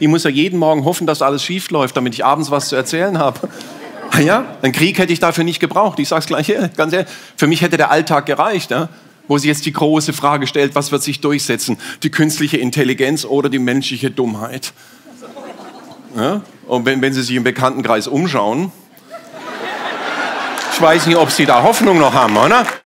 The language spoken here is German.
Ich muss ja jeden Morgen hoffen, dass alles schief läuft, damit ich abends was zu erzählen habe. Ja, einen Krieg hätte ich dafür nicht gebraucht. Ich sage es gleich hier, ganz ehrlich. Für mich hätte der Alltag gereicht, ja? Wo sich jetzt die große Frage stellt, was wird sich durchsetzen? Die künstliche Intelligenz oder die menschliche Dummheit? Ja? Und wenn Sie sich im Bekanntenkreis umschauen, ich weiß nicht, ob Sie da Hoffnung noch haben, oder?